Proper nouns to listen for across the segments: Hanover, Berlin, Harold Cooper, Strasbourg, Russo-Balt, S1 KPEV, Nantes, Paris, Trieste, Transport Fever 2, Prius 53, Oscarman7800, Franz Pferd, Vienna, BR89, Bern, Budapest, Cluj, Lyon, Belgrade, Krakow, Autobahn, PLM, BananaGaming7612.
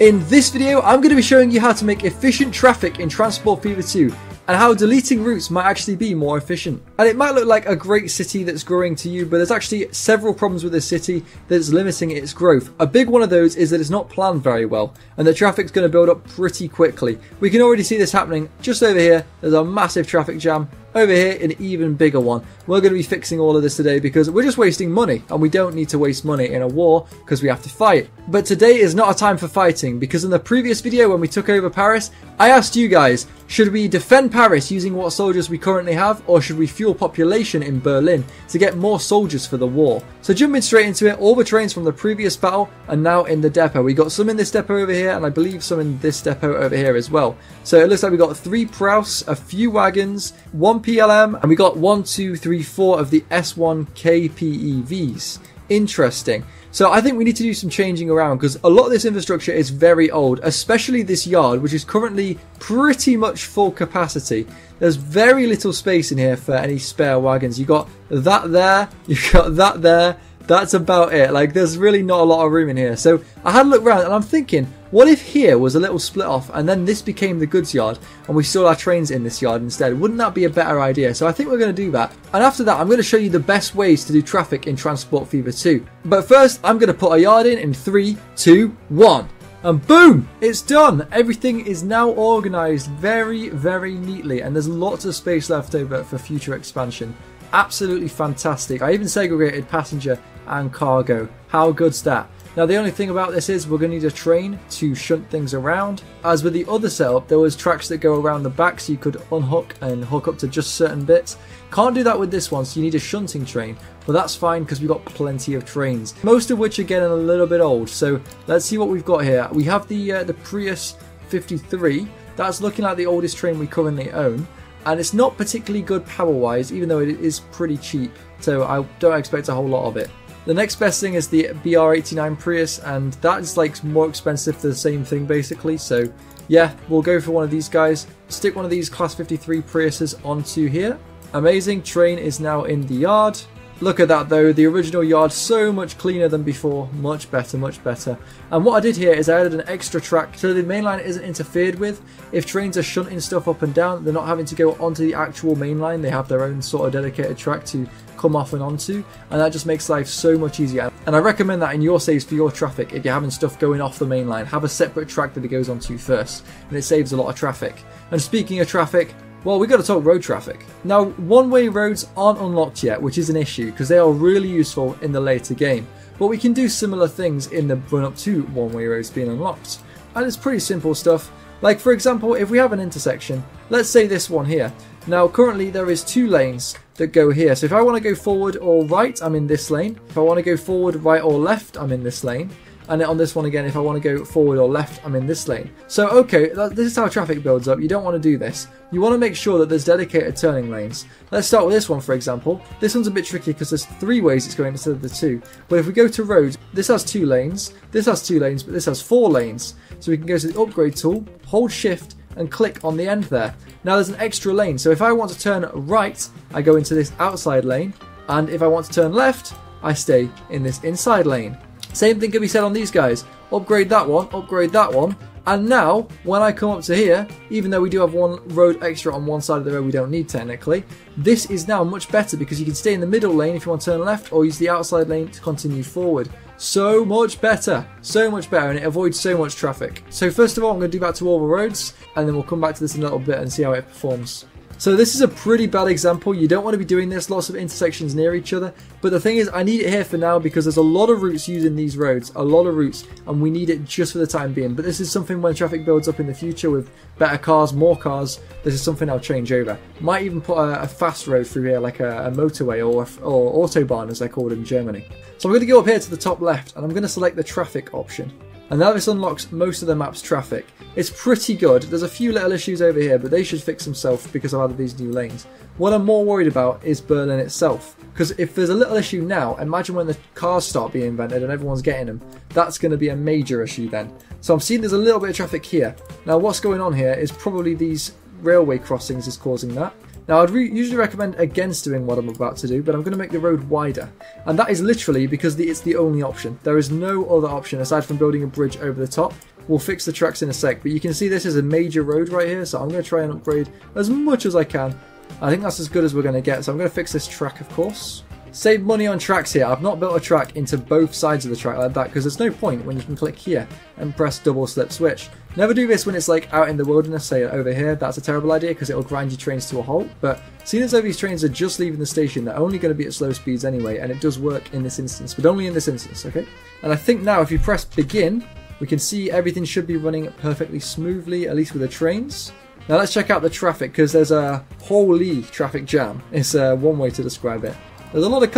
In this video, I'm going to be showing you how to make efficient traffic in Transport Fever 2 and how deleting routes might actually be more efficient. And it might look like a great city that's growing to you, but there's actually several problems with this city that's limiting its growth. A big one of those is that it's not planned very well and the traffic's going to build up pretty quickly. We can already see this happening just over here. There's a massive traffic jam. Over here, an even bigger one. We're going to be fixing all of this today because we're just wasting money, and we don't need to waste money in a war because we have to fight. But today is not a time for fighting, because in the previous video when we took over Paris, I asked you guys, should we defend Paris using what soldiers we currently have, or should we fuel population in Berlin to get more soldiers for the war? So jumping straight into it, all the trains from the previous battle are now in the depot. We got some in this depot over here, and I believe some in this depot over here as well. So it looks like we got 3 Prouse, a few wagons, 1 PLM, and we got 1, 2, 3, 4 of the S1 KPEVs. Interesting. So I think we need to do some changing around because a lot of this infrastructure is very old, especially this yard, which is currently pretty much full capacity. There's very little space in here for any spare wagons. You got that there, you got that there. That's about it. Like, there's really not a lot of room in here. So I had a look around and I'm thinking, what if here was a little split off and then this became the goods yard and we sold our trains in this yard instead? Wouldn't that be a better idea? So I think we're going to do that. And after that, I'm going to show you the best ways to do traffic in Transport Fever 2. But first, I'm going to put a yard in 3, 2, 1. And boom, it's done. Everything is now organized very, very neatly. And there's lots of space left over for future expansion. Absolutely fantastic. I even segregated passenger and cargo. How good's that? Now the only thing about this is we're going to need a train to shunt things around. As with the other setup, there was tracks that go around the back so you could unhook and hook up to just certain bits. Can't do that with this one, so you need a shunting train, but that's fine because we've got plenty of trains, most of which are getting a little bit old. So let's see what we've got here. We have the Prius 53. That's looking like the oldest train we currently own. And it's not particularly good power-wise, even though it is pretty cheap, so I don't expect a whole lot of it. The next best thing is the BR89 Prius, and that is like more expensive for the same thing basically, so yeah, we'll go for one of these guys. Stick one of these Class 53 Priuses onto here. Amazing, train is now in the yard. Look at that though, the original yard so much cleaner than before, much better, much better. And what I did here is I added an extra track so the main line isn't interfered with. If trains are shunting stuff up and down, they're not having to go onto the actual main line, they have their own sort of dedicated track to come off and onto, and that just makes life so much easier. And I recommend that in your saves for your traffic, if you're having stuff going off the main line, have a separate track that it goes onto first, and it saves a lot of traffic. And speaking of traffic, well, we've got to talk road traffic. Now, one-way roads aren't unlocked yet, which is an issue because they are really useful in the later game. But we can do similar things in the run-up to one-way roads being unlocked. And it's pretty simple stuff. Like, for example, if we have an intersection, let's say this one here. Now, currently there is 2 lanes that go here. So if I want to go forward or right, I'm in this lane. If I want to go forward, right or left, I'm in this lane. And on this one again, if I want to go forward or left, I'm in this lane. So okay, this is how traffic builds up. You don't want to do this. You want to make sure that there's dedicated turning lanes. Let's start with this one, for example. This one's a bit tricky because there's 3 ways it's going instead of the 2. But if we go to roads, this has 2 lanes, this has 2 lanes, but this has 4 lanes. So we can go to the upgrade tool, hold shift, and click on the end there. Now there's an extra lane. So if I want to turn right, I go into this outside lane. And if I want to turn left, I stay in this inside lane. Same thing can be said on these guys. Upgrade that one, and now when I come up to here, even though we do have 1 road extra on one side of the road we don't need technically, this is now much better because you can stay in the middle lane if you want to turn left or use the outside lane to continue forward. So much better, so much better, and it avoids so much traffic. So first of all, I'm going to do that to all the roads, and then we'll come back to this in a little bit and see how it performs. So this is a pretty bad example. You don't want to be doing this, lots of intersections near each other, but the thing is I need it here for now because there's a lot of routes using these roads, a lot of routes, and we need it just for the time being. But this is something when traffic builds up in the future with better cars, more cars, this is something I'll change over. Might even put a fast road through here, like a motorway or Autobahn as they're called in Germany. So I'm going to go up here to the top left and I'm going to select the traffic option. And now this unlocks most of the map's traffic. It's pretty good. There's a few little issues over here, but they should fix themselves because I've added these new lanes. What I'm more worried about is Berlin itself. Because if there's a little issue now, imagine when the cars start being invented and everyone's getting them. That's going to be a major issue then. So I'm seeing there's a little bit of traffic here. Now what's going on here is probably these railway crossings is causing that. Now I'd usually recommend against doing what I'm about to do, but I'm going to make the road wider. And that is literally because it's the only option. There is no other option aside from building a bridge over the top. We'll fix the tracks in a sec, but you can see this is a major road right here, so I'm going to try and upgrade as much as I can. I think that's as good as we're going to get, so I'm going to fix this track, of course. Save money on tracks here. I've not built a track into both sides of the track like that because there's no point when you can click here and press double slip switch. Never do this when it's like out in the wilderness, say over here. That's a terrible idea because it'll grind your trains to a halt. But seeing as though these trains are just leaving the station, they're only going to be at slow speeds anyway, and it does work in this instance, but only in this instance, okay? And I think now if you press begin, we can see everything should be running perfectly smoothly, at least with the trains. Now let's check out the traffic because there's a holy traffic jam. It's one way to describe it. There's a lot of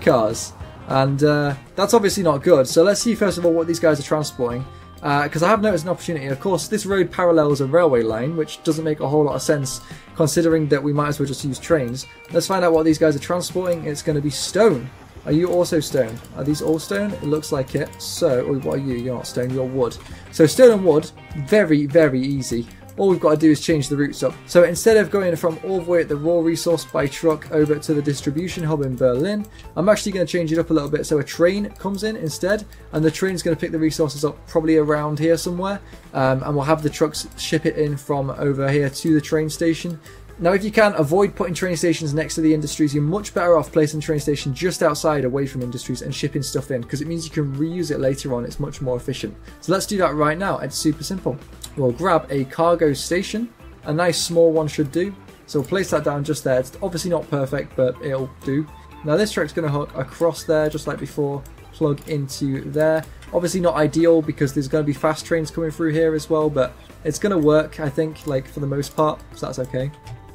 cars, and that's obviously not good. So let's see first of all what these guys are transporting, because I have noticed an opportunity. Of course, this road parallels a railway line, which doesn't make a whole lot of sense considering that we might as well just use trains. Let's find out what these guys are transporting. It's going to be stone. Are you also stone? Are these all stone? It looks like it. So, what are you? You're not stone, you're wood. So stone and wood, very, very easy. All we've got to do is change the routes up. So instead of going from all the way at the raw resource by truck over to the distribution hub in Berlin, I'm actually going to change it up a little bit. So a train comes in instead, and the train's going to pick the resources up probably around here somewhere, and we'll have the trucks ship it in from over here to the train station. Now if you can, avoid putting train stations next to the industries. You're much better off placing train station just outside away from industries and shipping stuff in, because it means you can reuse it later on. It's much more efficient. So let's do that right now. It's super simple. We'll grab a cargo station. A nice small one should do. So we'll place that down just there. It's obviously not perfect, but it'll do. Now this track's going to hook across there just like before. Plug into there. Obviously not ideal because there's going to be fast trains coming through here as well, but it's going to work, I think, like for the most part. So that's okay.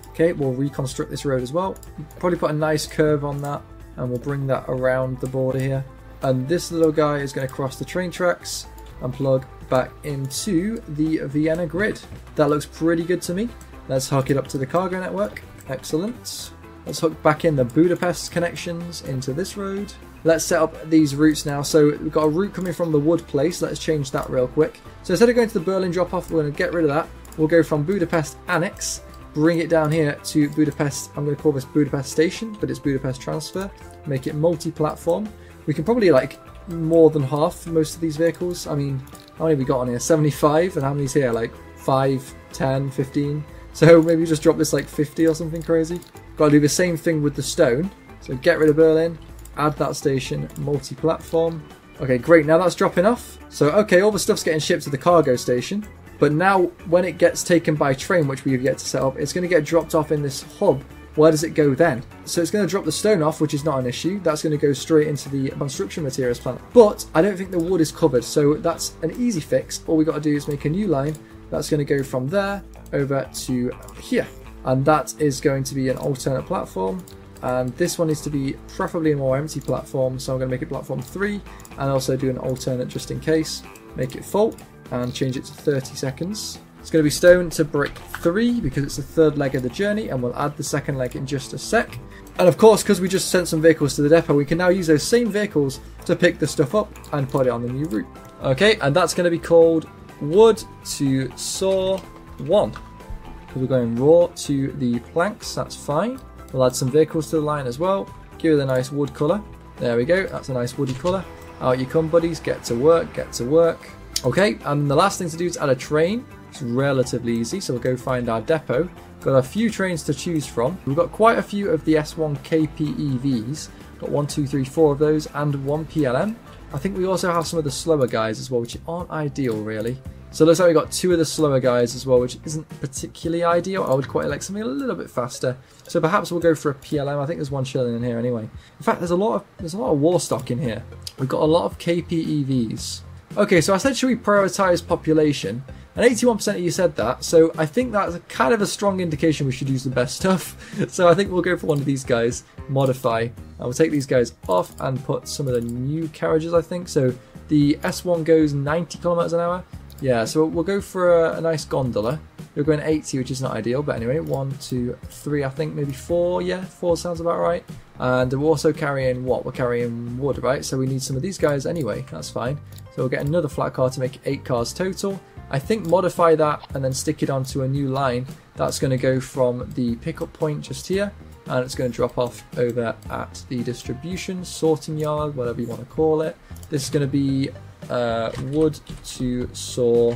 Okay, we'll reconstruct this road as well. Probably put a nice curve on that, and we'll bring that around the border here. And this little guy is going to cross the train tracks and plug back into the Vienna grid. That looks pretty good to me. Let's hook it up to the cargo network. Excellent. Let's hook back in the Budapest connections into this road. Let's set up these routes now. So we've got a route coming from the wood place. Let's change that real quick. So instead of going to the Berlin drop-off, we're going to get rid of that. We'll go from Budapest Annex, bring it down here to Budapest. I'm going to call this Budapest Station, but it's Budapest Transfer. Make it multi-platform. We can probably like more than half most of these vehicles. I mean, how many have we got on here? 75, and how many's here? Like 5, 10, 15. So maybe just drop this like 50 or something crazy. Got to do the same thing with the stone. So get rid of Berlin, add that station, multi-platform. Okay, great. Now that's dropping off. So, okay, all the stuff's getting shipped to the cargo station. But now when it gets taken by train, which we have yet to set up, it's going to get dropped off in this hub. Where does it go then? So it's going to drop the stone off, which is not an issue. That's going to go straight into the construction materials plant. But I don't think the wood is covered, so that's an easy fix. All we got to do is make a new line. That's going to go from there over to here. And that is going to be an alternate platform. And this one needs to be preferably a more empty platform. So I'm going to make it platform 3 and also do an alternate just in case. Make it full and change it to 30 seconds. It's going to be stone to brick 3 because it's the third leg of the journey, and we'll add the second leg in just a sec. And of course, because we just sent some vehicles to the depot, we can now use those same vehicles to pick the stuff up and put it on the new route. Okay, and that's going to be called wood to saw 1 because we're going raw to the planks. That's fine. We'll add some vehicles to the line as well. Give it a nice wood colour. There we go. That's a nice woody colour. Out you come, buddies. Get to work. Get to work. Okay, and the last thing to do is add a train. It's relatively easy, so we'll go find our depot. Got a few trains to choose from. We've got quite a few of the S1 KPEVs. Got 1, 2, 3, 4 of those, and 1 PLM. I think we also have some of the slower guys as well, which aren't ideal, really. So it looks like we got 2 of the slower guys as well, which isn't particularly ideal. I would quite like something a little bit faster. So perhaps we'll go for a PLM. I think there's one chilling in here anyway. In fact, there's a lot of war stock in here. We've got a lot of KPEVs. Okay, so I said, should we prioritize population? And 81% of you said that, so I think that's kind of a strong indication we should use the best stuff. So I think we'll go for one of these guys, modify, and we'll take these guys off and put some of the new carriages, I think. So the S1 goes 90 kilometers an hour. Yeah, so we'll go for a nice gondola. We're going 80, which is not ideal, but anyway, 1, 2, 3, I think, maybe 4. Yeah, 4 sounds about right. And we're also carrying what? We're carrying wood, right? So we need some of these guys anyway. That's fine. So we'll get another flat car to make 8 cars total. I think modify that and then stick it onto a new line. That's going to go from the pickup point just here, and it's going to drop off over at the distribution, sorting yard, whatever you want to call it. This is going to be wood to saw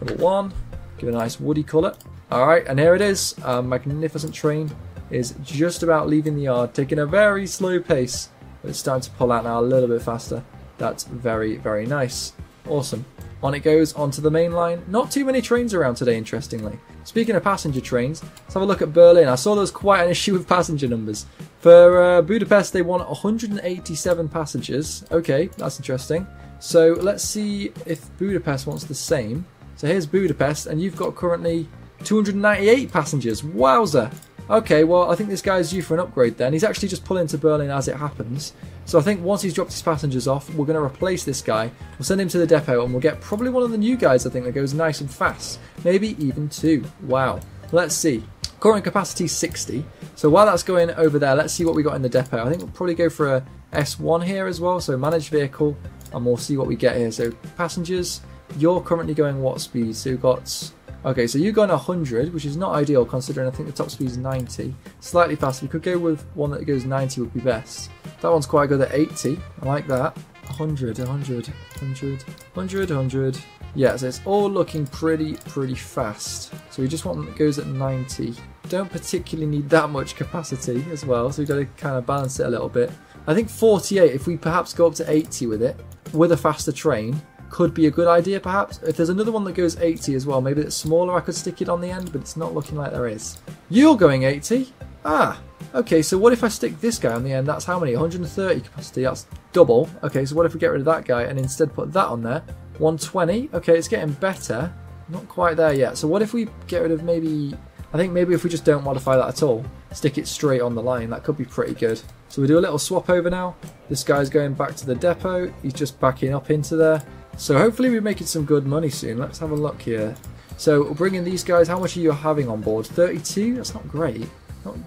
number one. Give it a nice woody colour. Alright, and here it is. Our magnificent train is just about leaving the yard, taking a very slow pace. But it's starting to pull out now a little bit faster. That's very, very nice. Awesome. On it goes onto the main line. Not too many trains around today, interestingly. Speaking of passenger trains, let's have a look at Berlin. I saw there was quite an issue with passenger numbers. For Budapest, they want 187 passengers. Okay, that's interesting. So let's see if Budapest wants the same. So here's Budapest, and you've got currently 298 passengers. Wowza. Okay, well, I think this guy's due for an upgrade then. He's actually just pulling to Berlin as it happens. So I think once he's dropped his passengers off, we're going to replace this guy. We'll send him to the depot and we'll get probably one of the new guys, I think, that goes nice and fast. Maybe even two. Wow. Let's see. Current capacity 60. So while that's going over there, let's see what we got in the depot. I think we'll probably go for a S1 here as well. So managed vehicle, and we'll see what we get here. So passengers, you're currently going what speed? So you've got... Okay, so you're going 100, which is not ideal considering I think the top speed is 90. Slightly faster. We could go with one that goes 90 would be best. That one's quite good at 80. I like that. 100, 100, 100, 100, 100. Yeah, so it's all looking pretty fast. So we just want one that goes at 90. Don't particularly need that much capacity as well, so we've got to kind of balance it a little bit. I think 48, if we perhaps go up to 80 with it, with a faster train, could be a good idea perhaps. If there's another one that goes 80 as well, maybe it's smaller, I could stick it on the end, but it's not looking like there is. You're going 80? Ah, okay, so what if I stick this guy on the end? That's how many? 130 capacity, that's double. Okay, so what if we get rid of that guy and instead put that on there? 120, okay, it's getting better. Not quite there yet. So what if we get rid of maybe, I think maybe if we just don't modify that at all, stick it straight on the line, that could be pretty good. So we do a little swap over now. This guy's going back to the depot. He's just backing up into there. So hopefully we're making some good money soon. Let's have a look here. So we'll bring in these guys. How much are you having on board? 32? That's not great.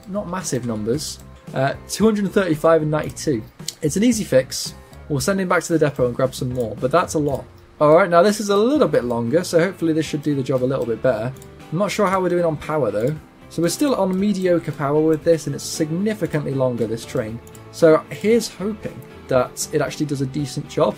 Not massive numbers. 235 and 92. It's an easy fix. We'll send him back to the depot and grab some more, but that's a lot. Alright, now this is a little bit longer, so hopefully this should do the job a little bit better. I'm not sure how we're doing on power though. So we're still on mediocre power with this, and it's significantly longer, this train. So here's hoping that it actually does a decent job.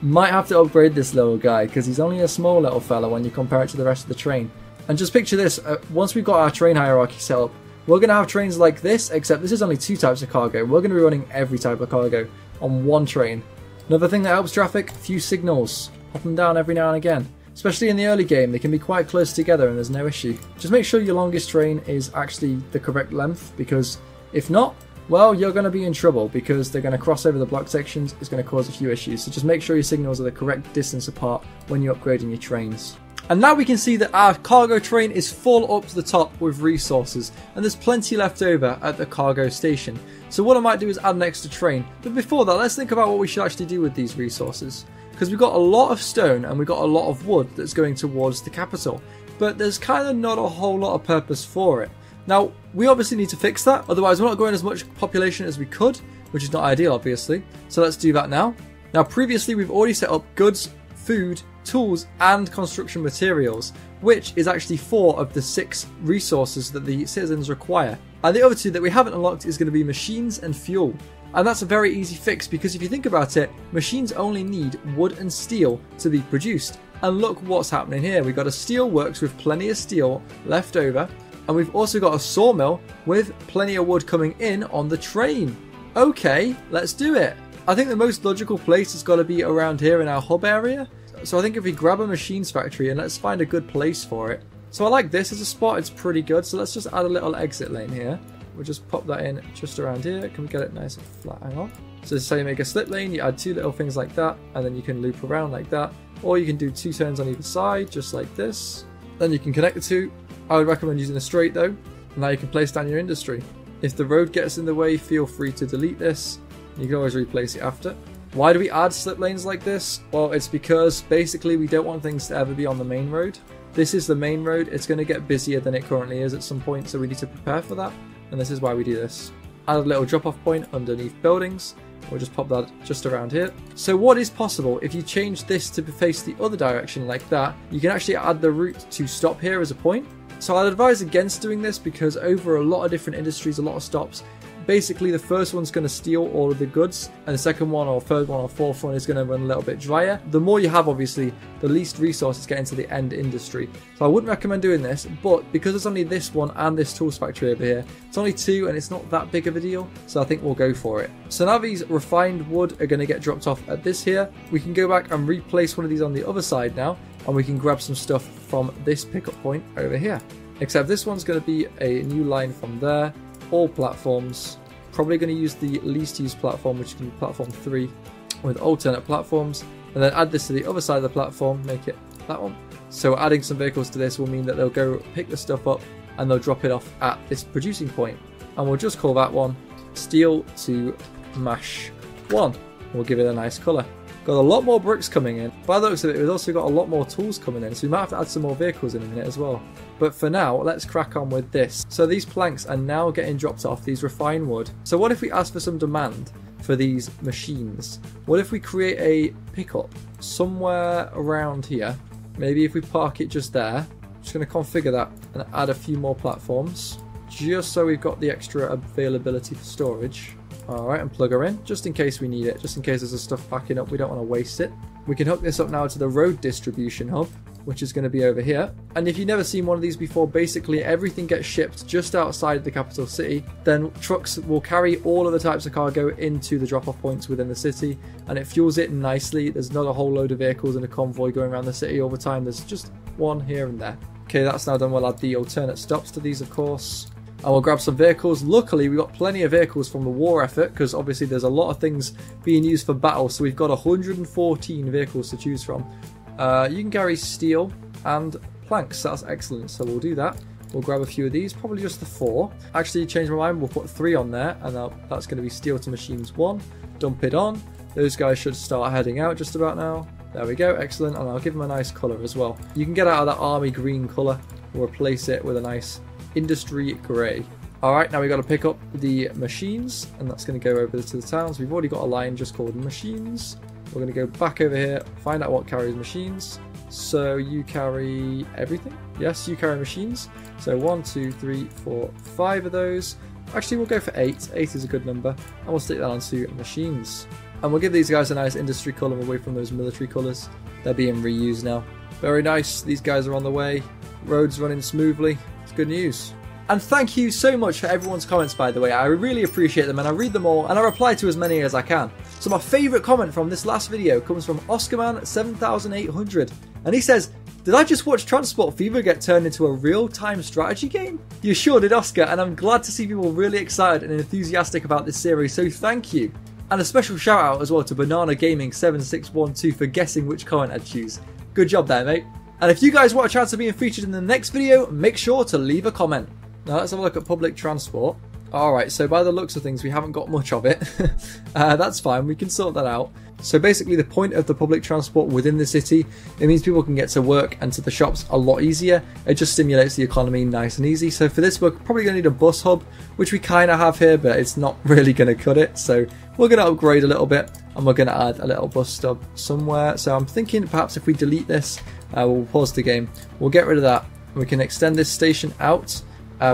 Might have to upgrade this little guy because he's only a small little fella when you compare it to the rest of the train. And just picture this, once we've got our train hierarchy set up, we're going to have trains like this, except this is only two types of cargo. We're going to be running every type of cargo on one train. Another thing that helps traffic, a few signals. Pop them down every now and again. Especially in the early game, they can be quite close together and there's no issue. Just make sure your longest train is actually the correct length, because if not, well, you're going to be in trouble because they're going to cross over the block sections. It's going to cause a few issues. So just make sure your signals are the correct distance apart when you're upgrading your trains. And now we can see that our cargo train is full up to the top with resources, and there's plenty left over at the cargo station. So what I might do is add an extra train. But before that, let's think about what we should actually do with these resources, because we've got a lot of stone and we've got a lot of wood that's going towards the capital. But there's kind of not a whole lot of purpose for it. Now, we obviously need to fix that, otherwise we're not growing as much population as we could, which is not ideal, obviously. So let's do that now. Now, previously we've already set up goods, food, tools, and construction materials, which is actually 4 of the 6 resources that the citizens require. And the other 2 that we haven't unlocked is going to be machines and fuel. And that's a very easy fix, because if you think about it, machines only need wood and steel to be produced. And look what's happening here. We've got a steelworks with plenty of steel left over. And we've also got a sawmill with plenty of wood coming in on the train. Okay, let's do it. I think the most logical place has got to be around here in our hub area. So I think if we grab a machines factory and let's find a good place for it. So I like this as a spot, it's pretty good. So let's just add a little exit lane here. We'll just pop that in just around here. Can we get it nice and flat? Hang on. So this is how you make a slip lane. You add 2 little things like that, and then you can loop around like that. Or you can do 2 turns on either side, just like this. Then you can connect the 2. I would recommend using a straight though, and now you can place down your industry. If the road gets in the way, feel free to delete this. You can always replace it after. Why do we add slip lanes like this? Well, it's because basically we don't want things to ever be on the main road. This is the main road. It's going to get busier than it currently is at some point, so we need to prepare for that, and this is why we do this. Add a little drop-off point underneath buildings. We'll just pop that just around here. So what is possible if you change this to face the other direction like that? You can actually add the route to stop here as a point. So I'd advise against doing this, because over a lot of different industries, a lot of stops, Basically, the first one's going to steal all of the goods, and the second one or third one or fourth one is going to run a little bit drier. The more you have, obviously, the least resources get into the end industry. So I wouldn't recommend doing this, but because there's only this one and this tools factory over here, it's only two and it's not that big of a deal, so I think we'll go for it. So now these refined wood are going to get dropped off at this here. We can go back and replace one of these on the other side now, and we can grab some stuff from this pickup point over here. Except this one's going to be a new line from there. All platforms. Probably going to use the least used platform, which can be platform 3, with alternate platforms, and then add this to the other side of the platform, make it that one. So adding some vehicles to this will mean that they'll go pick the stuff up and they'll drop it off at this producing point. And we'll just call that one Steel to Mash 1. We'll give it a nice colour. Got a lot more bricks coming in. By the looks of it, we've also got a lot more tools coming in, so we might have to add some more vehicles in a minute as well. But for now, let's crack on with this. So these planks are now getting dropped off, these refined wood. So what if we ask for some demand for these machines? What if we create a pickup somewhere around here? Maybe if we park it just there. I'm just going to configure that and add a few more platforms, just so we've got the extra availability for storage. Alright, and plug her in, just in case we need it, just in case there's stuff backing up, we don't want to waste it. We can hook this up now to the road distribution hub, which is going to be over here. And if you've never seen one of these before, basically everything gets shipped just outside the capital city. Then trucks will carry all of the types of cargo into the drop-off points within the city, and it fuels it nicely. There's not a whole load of vehicles in a convoy going around the city all the time. There's just one here and there. Okay, that's now done. We'll add the alternate stops to these, of course. And we'll grab some vehicles. Luckily, we've got plenty of vehicles from the war effort, because obviously there's a lot of things being used for battle, so we've got 114 vehicles to choose from. You can carry steel and planks, that's excellent, so we'll do that. We'll grab a few of these, probably just the 4. Actually, change my mind, we'll put 3 on there, and that's going to be steel to machines 1. Dump it on. Those guys should start heading out just about now. There we go, excellent, and I'll give them a nice colour as well. You can get out of that army green colour, we'll replace it with a nice industry grey. Alright, now we've got to pick up the machines, and that's going to go over to the towns. We've already got a line just called machines. We're going to go back over here, find out what carries machines. So you carry everything? Yes, you carry machines. So 1, 2, 3, 4, 5 of those. Actually, we'll go for 8. 8 is a good number, and we'll stick that onto machines. And we'll give these guys a nice industry colour away from those military colours. They're being reused now. Very nice, these guys are on the way. Roads running smoothly. It's good news. And thank you so much for everyone's comments, by the way. I really appreciate them, and I read them all, and I reply to as many as I can. So my favourite comment from this last video comes from Oscarman7800, and he says, "Did I just watch Transport Fever get turned into a real-time strategy game? You sure did, Oscar, and I'm glad to see people really excited and enthusiastic about this series, so thank you." And a special shout out as well to BananaGaming7612 for guessing which comment I'd choose. Good job there, mate. And if you guys want a chance of being featured in the next video, make sure to leave a comment. Now let's have a look at public transport. Alright, so by the looks of things, we haven't got much of it. That's fine, we can sort that out. So basically the point of the public transport within the city, it means people can get to work and to the shops a lot easier. It just stimulates the economy nice and easy. So for this, we're probably going to need a bus hub, which we kind of have here, but it's not really going to cut it. So we're going to upgrade a little bit, and we're going to add a little bus stop somewhere. So I'm thinking perhaps if we delete this, we'll pause the game. We'll get rid of that. We can extend this station out.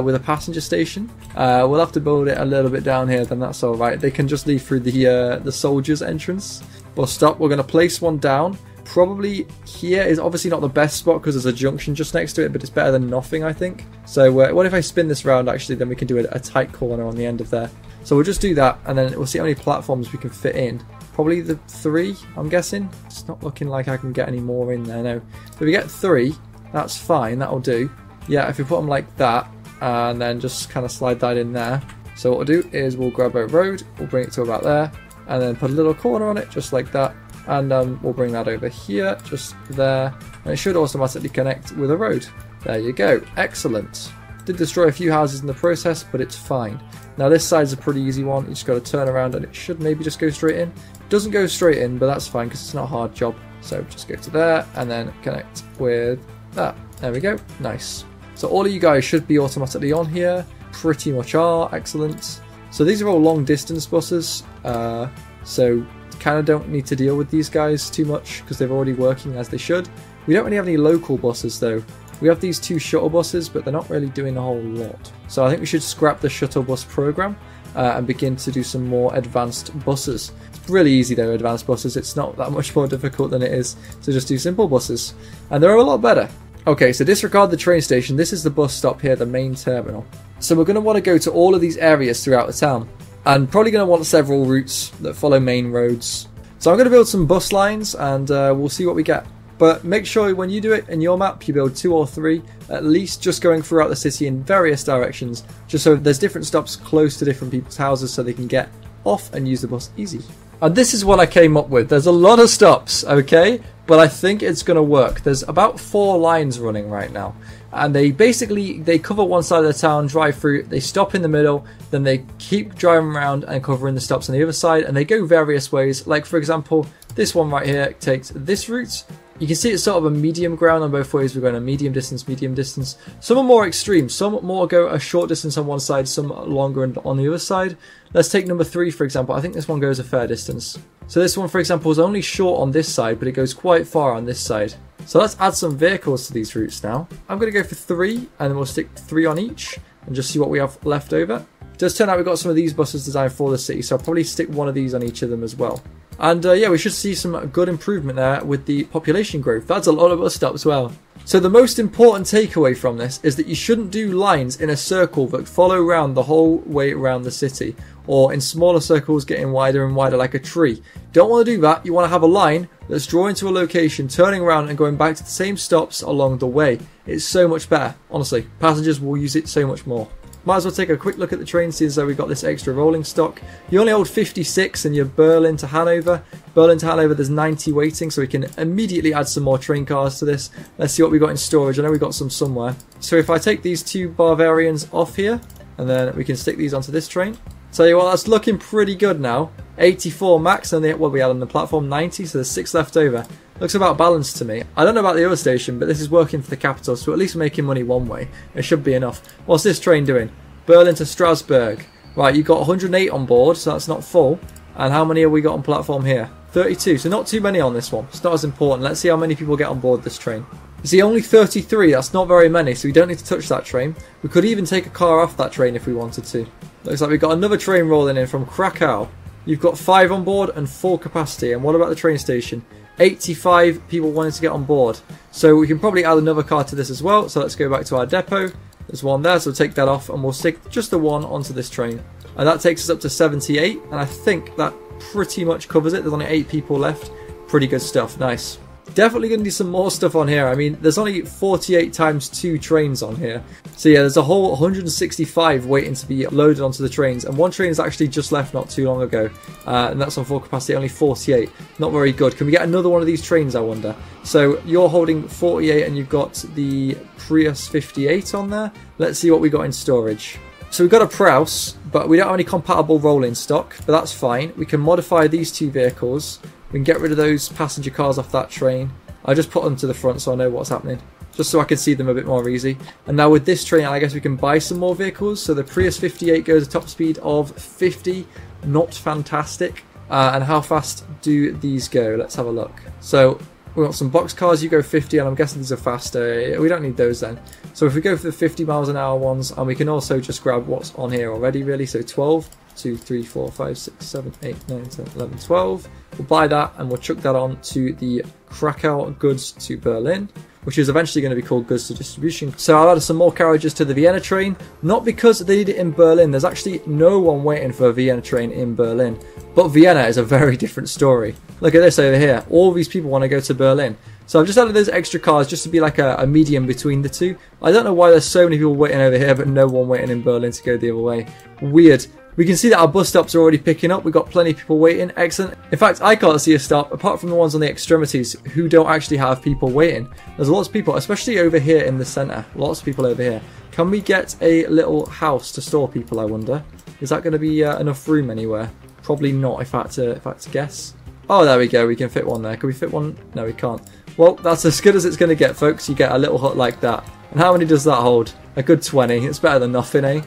With a passenger station. We'll have to build it a little bit down here, then that's alright. They can just leave through the soldiers' entrance. Bus stop, we're going to place one down. Probably here is obviously not the best spot because there's a junction just next to it, but it's better than nothing, I think. So what if I spin this round actually, then we can do a tight corner on the end of there. So we'll just do that, and then we'll see how many platforms we can fit in. Probably the 3, I'm guessing. It's not looking like I can get any more in there, no. If we get 3, that's fine, that'll do. Yeah, if we put them like that, and then just kind of slide that in there. So what we'll do is we'll grab a road, we'll bring it to about there, and then put a little corner on it, just like that, and we'll bring that over here, just there, and it should automatically connect with a road. There you go, excellent. Did destroy a few houses in the process, but it's fine. Now this side's a pretty easy one, you just gotta turn around and it should maybe just go straight in. It doesn't go straight in, but that's fine, because it's not a hard job. So just go to there, and then connect with that. There we go, nice. So all of you guys should be automatically on here, pretty much are, excellent. So these are all long distance buses, so kind of don't need to deal with these guys too much because they're already working as they should. We don't really have any local buses though. We have these 2 shuttle buses, but they're not really doing a whole lot. So I think we should scrap the shuttle bus program and begin to do some more advanced buses. It's really easy though, advanced buses. It's not that much more difficult than it is to just do simple buses, and they're a lot better. Okay, so disregard the train station. This is the bus stop here, the main terminal. So we're going to want to go to all of these areas throughout the town, and probably going to want several routes that follow main roads. So I'm going to build some bus lines, and we'll see what we get. But make sure when you do it in your map, you build 2 or 3, at least, just going throughout the city in various directions, just so there's different stops close to different people's houses so they can get off and use the bus easy. And this is what I came up with. There's a lot of stops, okay? But I think it's going to work. There's about 4 lines running right now. And they basically, they cover one side of the town, drive through, they stop in the middle, then they keep driving around and covering the stops on the other side, and they go various ways. Like, for example, this one right here takes this route. You can see it's sort of a medium ground on both ways. We're going a medium distance, medium distance. Some are more extreme. Some more go a short distance on one side, some longer on the other side. Let's take number 3, for example. I think this one goes a fair distance. So this one, for example, is only short on this side, but it goes quite far on this side. So let's add some vehicles to these routes now. I'm going to go for 3, and then we'll stick 3 on each and just see what we have left over. It does turn out we've got some of these buses designed for the city, so I'll probably stick 1 of these on each of them as well. And yeah, we should see some good improvement there with the population growth. That's a lot of us stops as well. So the most important takeaway from this is that you shouldn't do lines in a circle that follow round the whole way around the city, or in smaller circles getting wider and wider like a tree. Don't want to do that. You want to have a line that's drawing to a location, turning around and going back to the same stops along the way. It's so much better. Honestly, passengers will use it so much more. Might as well take a quick look at the train, since we've got this extra rolling stock. You only hold 56 and you're Berlin to Hanover. Berlin to Hanover, there's 90 waiting, so we can immediately add some more train cars to this. Let's see what we got in storage. I know we got some somewhere. So if I take these 2 Bavarians off here, and then we can stick these onto this train. Tell you what, that's looking pretty good now. 84 max, and what we had on the platform, 90, so there's 6 left over. Looks about balanced to me. I don't know about the other station, but this is working for the capital, so at least making money one way. It should be enough. What's this train doing? Berlin to Strasbourg. Right, you've got 108 on board, so that's not full. And how many have we got on platform here? 32, so not too many on this one. It's not as important. Let's see how many people get on board this train. You see, only 33, that's not very many, so we don't need to touch that train. We could even take a car off that train if we wanted to. Looks like we've got another train rolling in from Krakow. You've got 5 on board and full capacity. And what about the train station? 85 people wanted to get on board. So we can probably add another car to this as well. So let's go back to our depot. There's one there, so we'll take that off and we'll stick just the one onto this train. And that takes us up to 78, and I think that pretty much covers it. There's only 8 people left. Pretty good stuff, nice. Definitely going to do some more stuff on here. I mean, there's only 48 times 2 trains on here. So yeah, there's a whole 165 waiting to be loaded onto the trains. And one train is actually just left not too long ago. And that's on full capacity, only 48. Not very good. Can we get another one of these trains, I wonder? So you're holding 48 and you've got the Prius 58 on there. Let's see what we got in storage. So we've got a Prius, but we don't have any compatible rolling stock, but that's fine. We can modify these 2 vehicles. We can get rid of those passenger cars off that train. I just put them to the front so I know what's happening, just so I can see them a bit more easy. And now with this train, I guess we can buy some more vehicles. So the Prius 58 goes a top speed of 50, not fantastic. And how fast do these go? Let's have a look. So we got some box cars, you go 50, and I'm guessing these are faster. We don't need those then. So if we go for the 50 miles an hour ones, and we can also just grab what's on here already really, so 12, 2, 3, 4, 5, 6, 7, 8, 9, 10, 11, 12. We'll buy that and we'll chuck that on to the Krakow goods to Berlin, which is eventually going to be called goods to distribution. So I'll add some more carriages to the Vienna train, not because they need it in Berlin. There's actually no one waiting for a Vienna train in Berlin, but Vienna is a very different story. Look at this over here. All these people want to go to Berlin. So I've just added those extra cars just to be like a medium between the 2. I don't know why there's so many people waiting over here, but no one waiting in Berlin to go the other way. Weird. We can see that our bus stops are already picking up. We've got plenty of people waiting. Excellent. In fact, I can't see a stop apart from the ones on the extremities who don't actually have people waiting. There's lots of people, especially over here in the centre. Lots of people over here. Can we get a little house to store people, I wonder? Is that going to be enough room anywhere? Probably not, if I had to guess. Oh, there we go. We can fit one there. Can we fit one? No, we can't. Well, that's as good as it's going to get, folks. You get a little hut like that. And how many does that hold? A good 20. It's better than nothing, eh?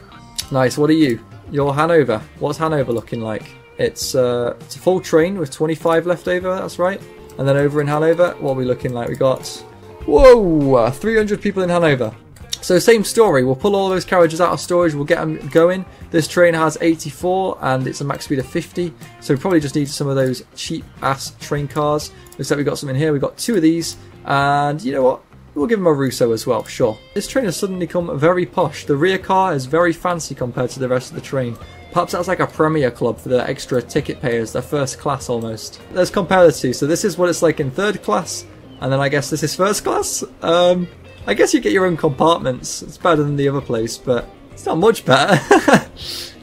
Nice. What are you? You're Hanover. What's Hanover looking like? It's a full train with 25 left over, that's right. And then over in Hanover, what are we looking like? We got, whoa, 300 people in Hanover. So same story, we'll pull all those carriages out of storage, we'll get them going. This train has 84 and it's a max speed of 50, so we probably just need some of those cheap ass train cars. Looks like we've got some in here, we've got two of these, and you know what? We'll give them a Russo as well, sure. This train has suddenly become very posh. The rear car is very fancy compared to the rest of the train. Perhaps that's like a premier club for the extra ticket payers, the first class almost. Let's compare the two. So this is what it's like in third class, and then I guess this is first class? I guess you get your own compartments. It's better than the other place, but it's not much better.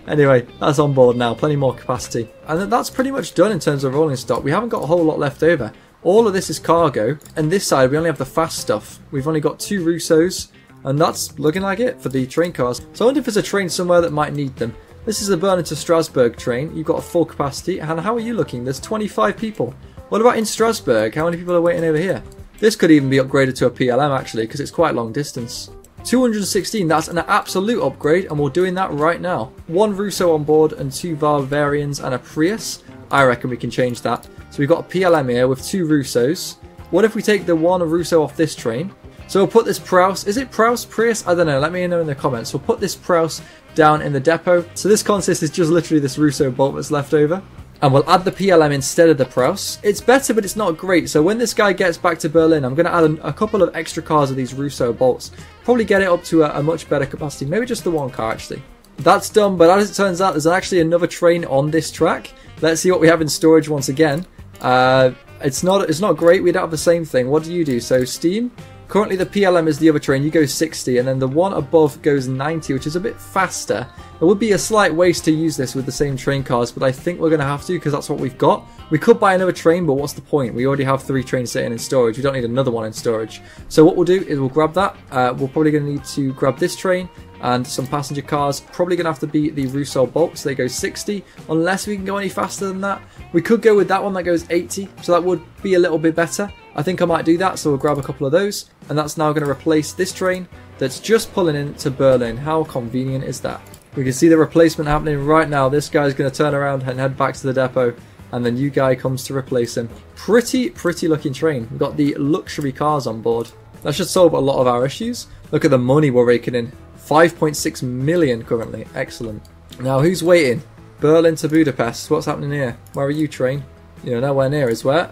Anyway, that's on board now, plenty more capacity. And then that's pretty much done in terms of rolling stock. We haven't got a whole lot left over. All of this is cargo, and this side we only have the fast stuff. We've only got two Russos, and that's looking like it for the train cars. So I wonder if there's a train somewhere that might need them. This is the Bern to Strasbourg train. You've got a full capacity, and how are you looking? There's 25 people. What about in Strasbourg? How many people are waiting over here? This could even be upgraded to a PLM actually, because it's quite long distance. 216, that's an absolute upgrade, and we're doing that right now. One Russo on board and two Bavarians and a Prius. I reckon we can change that. So we've got a PLM here with two Russos. What if we take the one Russo off this train? So we'll put this Prius, is it Prius? I don't know, let me know in the comments. We'll put this Prius down in the depot. So this consist is just literally this Russo-Balt that's left over. And we'll add the PLM instead of the Prius. It's better, but it's not great. So when this guy gets back to Berlin, I'm going to add a couple of extra cars of these Russo-Balts. Probably get it up to a much better capacity. Maybe just the one car, actually. That's done, but as it turns out, there's actually another train on this track. Let's see what we have in storage once again. It's not great. We don't have the same thing. What do you do? So steam. Currently the PLM is the other train. You go 60, and then the one above goes 90, which is a bit faster. It would be a slight waste to use this with the same train cars, but I think we're going to have to because that's what we've got. We could buy another train, but what's the point? We already have 3 trains sitting in storage. We don't need another one in storage. So what we'll do is we'll grab that. We're probably going to need to grab this train and some passenger cars. Probably going to have to be the Russo-Balt, so they go 60, unless we can go any faster than that. We could go with that one that goes 80, so that would be a little bit better. I think I might do that, so we'll grab a couple of those, and that's now going to replace this train that's just pulling into Berlin. How convenient is that? We can see the replacement happening right now. This guy's going to turn around and head back to the depot, and the new guy comes to replace him. Pretty looking train. We've got the luxury cars on board. That should solve a lot of our issues. Look at the money we're raking in. 5.6 million currently. Excellent. Now, who's waiting? Berlin to Budapest. What's happening here? Where are you, train? You know, nowhere near is where.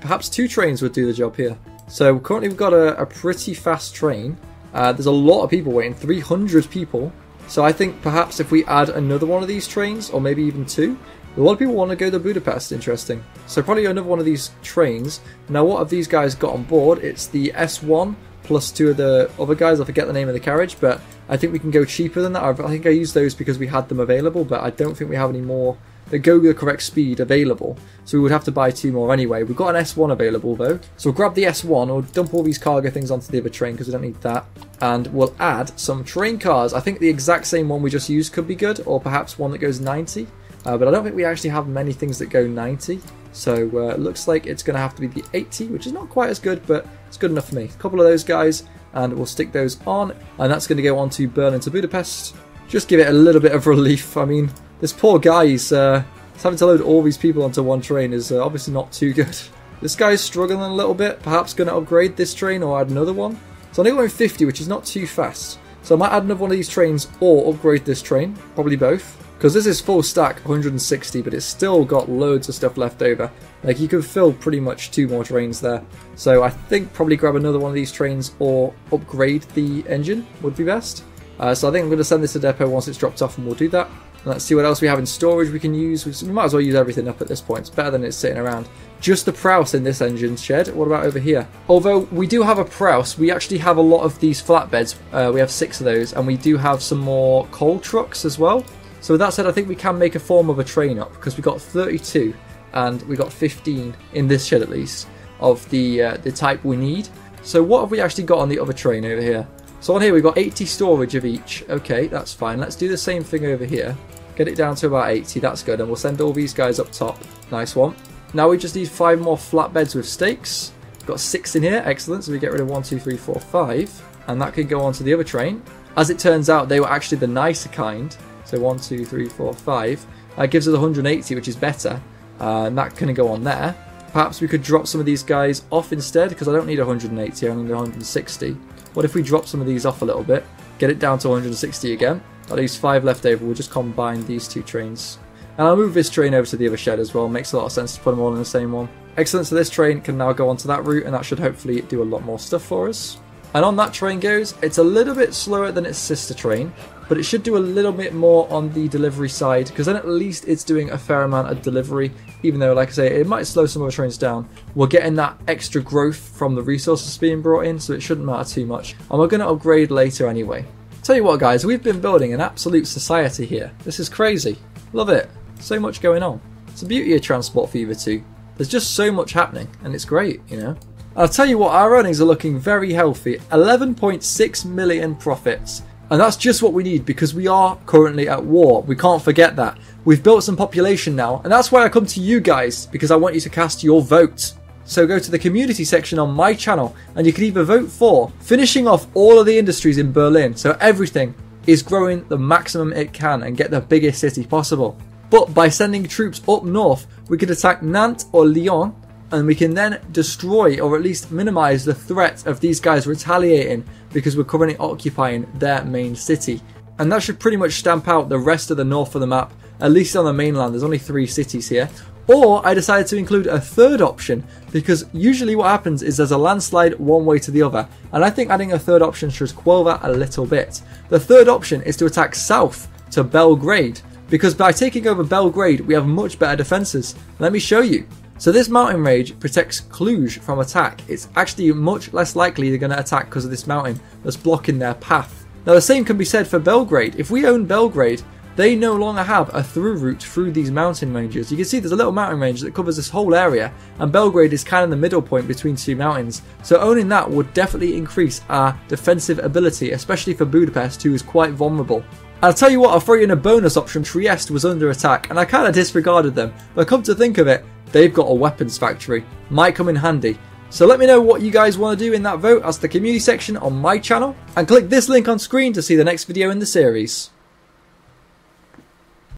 Perhaps 2 trains would do the job here. So currently we've got a pretty fast train. There's a lot of people waiting, 300 people. So I think perhaps if we add another one of these trains, or maybe even 2, a lot of people want to go to Budapest, interesting. So probably another one of these trains. Now what have these guys got on board? It's the S1 plus 2 of the other guys. I forget the name of the carriage, but I think we can go cheaper than that. I think I used those because we had them available, but I don't think we have any more that go the correct speed available, so we would have to buy 2 more anyway. We've got an S1 available though, so we'll grab the S1, or dump all these cargo things onto the other train because we don't need that, and we'll add some train cars. I think the exact same one we just used could be good, or perhaps one that goes 90, but I don't think we actually have many things that go 90, so it looks like it's going to have to be the 80, which is not quite as good, but it's good enough for me. A couple of those guys, and we'll stick those on, and that's going to go on to Berlin to Budapest. Just give it a little bit of relief. I mean, this poor guy, he's having to load all these people onto one train is obviously not too good. This guy is struggling a little bit, perhaps going to upgrade this train or add another one. So I'm only going 50, which is not too fast. So I might add another one of these trains or upgrade this train, probably both. Because this is full stack, 160, but it's still got loads of stuff left over. Like, you could fill pretty much 2 more trains there. So I think probably grab another one of these trains or upgrade the engine would be best. So I think I'm going to send this to depot once it's dropped off and we'll do that. Let's see what else we have in storage we can use. We might as well use everything up at this point. It's better than it's sitting around. Just the Prius in this engine shed. What about over here? Although we do have a Prius, we actually have a lot of these flatbeds. We have 6 of those, and we do have some more coal trucks as well. So with that said, I think we can make a form of a train up, because we got 32 and we got 15 in this shed at least of the type we need. So what have we actually got on the other train over here? So on here we've got 80 storage of each. Okay, that's fine. Let's do the same thing over here. Get it down to about 80. That's good. And we'll send all these guys up top. Nice one. Now we just need 5 more flatbeds with stakes. We've got 6 in here. Excellent. So we get rid of 1, 2, 3, 4, 5. And that could go on to the other train. As it turns out, they were actually the nicer kind. So 1, 2, 3, 4, 5. That gives us 180, which is better. And that can go on there. Perhaps we could drop some of these guys off instead, because I don't need 180, I only need 160. What if we drop some of these off a little bit, get it down to 160 again? That leaves 5 left over. We'll just combine these two trains. And I'll move this train over to the other shed as well. Makes a lot of sense to put them all in the same one. Excellent, so this train can now go onto that route, and that should hopefully do a lot more stuff for us. And on that train goes. It's a little bit slower than its sister train, but it should do a little bit more on the delivery side, because then at least it's doing a fair amount of delivery, even though, like I say, it might slow some other trains down. We're getting that extra growth from the resources being brought in, so it shouldn't matter too much. And we're going to upgrade later anyway. Tell you what, guys, we've been building an absolute society here. This is crazy. Love it. So much going on. It's the beauty of Transport Fever 2. There's just so much happening, and it's great, you know. I'll tell you what, our earnings are looking very healthy. 11.6 million profits. And that's just what we need, because we are currently at war. We can't forget that. We've built some population now, and that's why I come to you guys, because I want you to cast your vote. So go to the community section on my channel, and you can either vote for finishing off all of the industries in Berlin, so everything is growing the maximum it can and get the biggest city possible. But by sending troops up north, we could attack Nantes or Lyon, and we can then destroy, or at least minimize, the threat of these guys retaliating, because we're currently occupying their main city. And that should pretty much stamp out the rest of the north of the map, at least on the mainland. There's only 3 cities here. Or I decided to include a third option, because usually what happens is there's a landslide one way to the other, and I think adding a third option should quell that a little bit. The third option is to attack south to Belgrade, because by taking over Belgrade we have much better defenses. Let me show you. So this mountain range protects Cluj from attack. It's actually much less likely they're going to attack because of this mountain that's blocking their path. Now the same can be said for Belgrade. If we own Belgrade, they no longer have a through route through these mountain ranges. You can see there's a little mountain range that covers this whole area, and Belgrade is kind of the middle point between two mountains. So owning that would definitely increase our defensive ability, especially for Budapest, who is quite vulnerable. I'll tell you what, I'll throw in a bonus option. Trieste was under attack, and I kind of disregarded them, but come to think of it, they've got a weapons factory. Might come in handy. So let me know what you guys want to do in that vote. That's the community section on my channel, and click this link on screen to see the next video in the series.